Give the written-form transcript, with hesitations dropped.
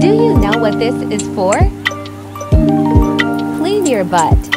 Do you know what this is for? Clean your butt.